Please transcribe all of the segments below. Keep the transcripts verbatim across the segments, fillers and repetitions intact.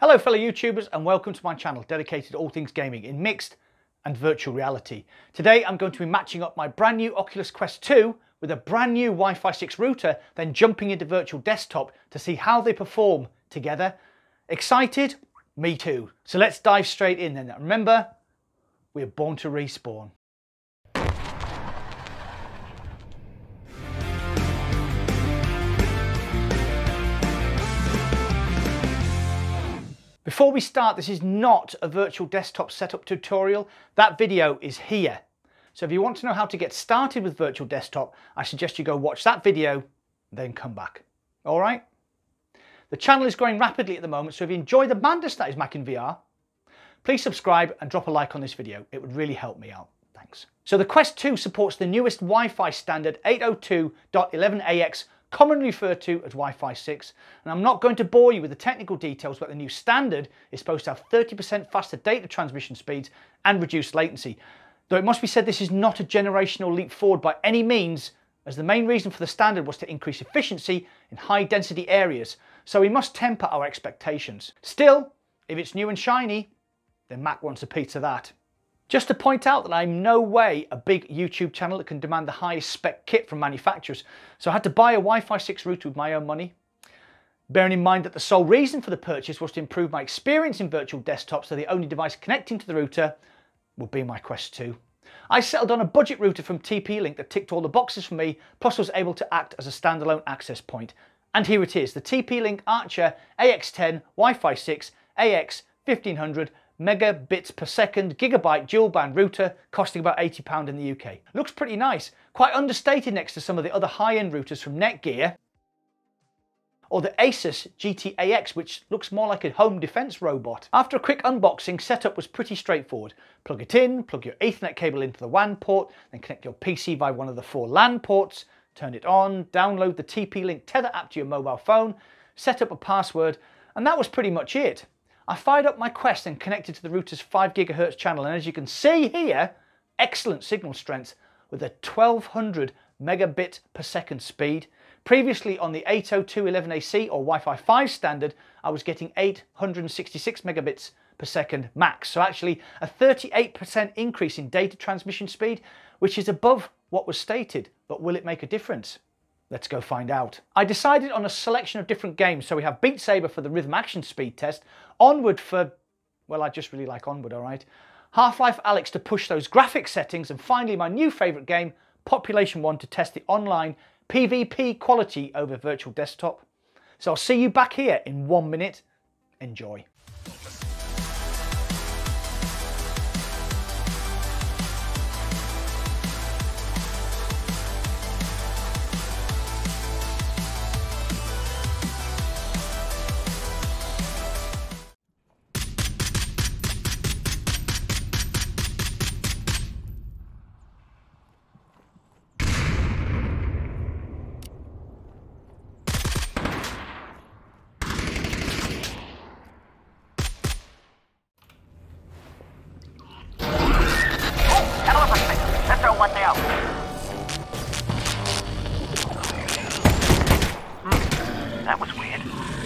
Hello fellow YouTubers and welcome to my channel dedicated to all things gaming in mixed and virtual reality. Today I'm going to be matching up my brand new Oculus Quest two with a brand new Wi-Fi six router, then jumping into Virtual Desktop to see how they perform together. Excited? Me too. So let's dive straight in then. Remember, we're born to respawn. Before we start, this is not a virtual desktop setup tutorial. That video is here. So if you want to know how to get started with virtual desktop, I suggest you go watch that video, then come back. All right? The channel is growing rapidly at the moment, so if you enjoy the madness that is Mac in V R, please subscribe and drop a like on this video. It would really help me out. Thanks. So the Quest two supports the newest Wi-Fi standard eight oh two dot eleven a x, commonly referred to as Wi-Fi six, and I'm not going to bore you with the technical details, but the new standard is supposed to have thirty percent faster data transmission speeds and reduced latency. Though it must be said this is not a generational leap forward by any means, as the main reason for the standard was to increase efficiency in high density areas, so we must temper our expectations. Still, if it's new and shiny, then Mac wants a piece of that. Just to point out that I'm no way a big YouTube channel that can demand the highest spec kit from manufacturers, so I had to buy a Wi-Fi six router with my own money. Bearing in mind that the sole reason for the purchase was to improve my experience in virtual desktop, so the only device connecting to the router would be my Quest two. I settled on a budget router from T P-Link that ticked all the boxes for me, plus was able to act as a standalone access point. And here it is, the T P-Link Archer A X ten Wi-Fi six A X fifteen hundred megabits per second gigabyte dual band router costing about eighty pounds in the U K. Looks pretty nice, quite understated next to some of the other high-end routers from Netgear or the Asus G T A X, which looks more like a home defense robot. After a quick unboxing, setup was pretty straightforward. Plug it in, plug your Ethernet cable into the W A N port, then connect your P C by one of the four LAN ports, turn it on, download the T P-Link Tether app to your mobile phone, set up a password, and that was pretty much it. I fired up my Quest and connected to the router's five gigahertz channel, and as you can see here, excellent signal strength with a twelve hundred megabit per second speed. Previously on the eight oh two dot eleven a c or Wi-Fi five standard, I was getting eight hundred sixty-six megabits per second max, so actually a thirty-eight percent increase in data transmission speed, which is above what was stated, but will it make a difference? Let's go find out. I decided on a selection of different games. So we have Beat Saber for the rhythm action speed test, Onward for, well, I just really like Onward, all right. Half-Life Alyx to push those graphic settings, and finally my new favorite game, Population One, to test the online P v P quality over virtual desktop. So I'll see you back here in one minute. Enjoy.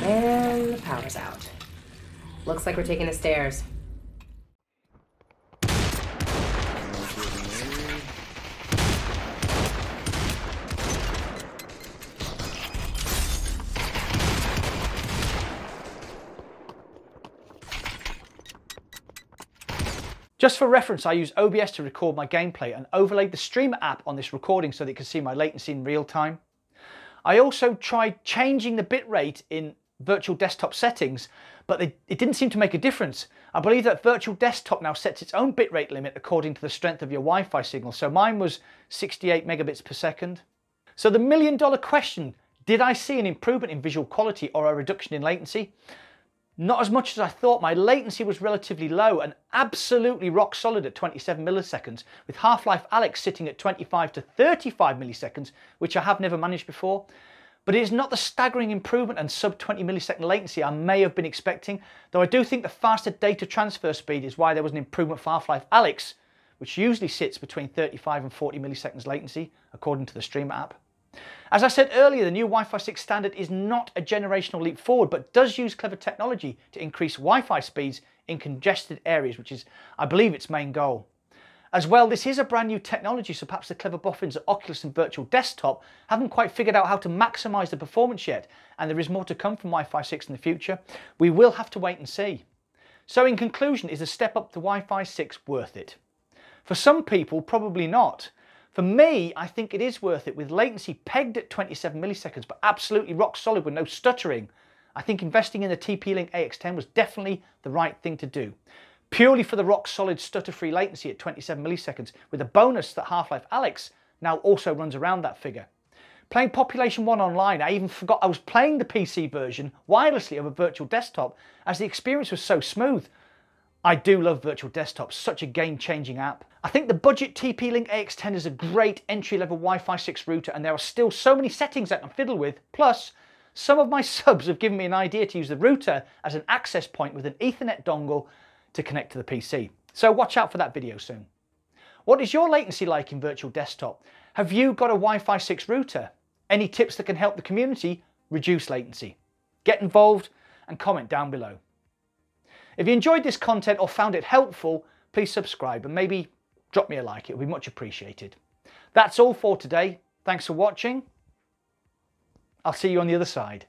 And the power's out. Looks like we're taking the stairs. Just for reference, I use O B S to record my gameplay and overlaid the streamer app on this recording so that you can see my latency in real time. I also tried changing the bitrate in virtual desktop settings, but they, it didn't seem to make a difference. I believe that virtual desktop now sets its own bitrate limit according to the strength of your Wi-Fi signal, so mine was sixty-eight megabits per second. So the million dollar question, did I see an improvement in visual quality or a reduction in latency? Not as much as I thought. My latency was relatively low and absolutely rock solid at twenty-seven milliseconds, with Half-Life Alyx sitting at twenty-five to thirty-five milliseconds, which I have never managed before. But it is not the staggering improvement and sub twenty millisecond latency I may have been expecting, though I do think the faster data transfer speed is why there was an improvement for Half-Life Alyx, which usually sits between thirty-five and forty milliseconds latency, according to the streamer app. As I said earlier, the new Wi-Fi six standard is not a generational leap forward, but does use clever technology to increase Wi-Fi speeds in congested areas, which is, I believe, its main goal. As well, this is a brand new technology, so perhaps the clever boffins at Oculus and Virtual Desktop haven't quite figured out how to maximise the performance yet, and there is more to come from Wi-Fi six in the future. We will have to wait and see. So in conclusion, is the step up to Wi-Fi six worth it? For some people, probably not. For me, I think it is worth it, with latency pegged at twenty-seven milliseconds, but absolutely rock solid with no stuttering. I think investing in the T P-Link A X ten was definitely the right thing to do. Purely for the rock-solid stutter-free latency at twenty-seven milliseconds, with a bonus that Half-Life Alyx now also runs around that figure. Playing Population One online, I even forgot I was playing the P C version wirelessly of a Virtual Desktop, as the experience was so smooth. I do love Virtual Desktop, such a game-changing app. I think the budget T P-Link A X ten is a great entry-level Wi-Fi six router, and there are still so many settings I can fiddle with. Plus, some of my subs have given me an idea to use the router as an access point with an Ethernet dongle to connect to the P C. So watch out for that video soon. What is your latency like in Virtual Desktop? Have you got a Wi-Fi six router? Any tips that can help the community reduce latency? Get involved and comment down below. If you enjoyed this content or found it helpful, please subscribe and maybe drop me a like. It would be much appreciated. That's all for today. Thanks for watching. I'll see you on the other side.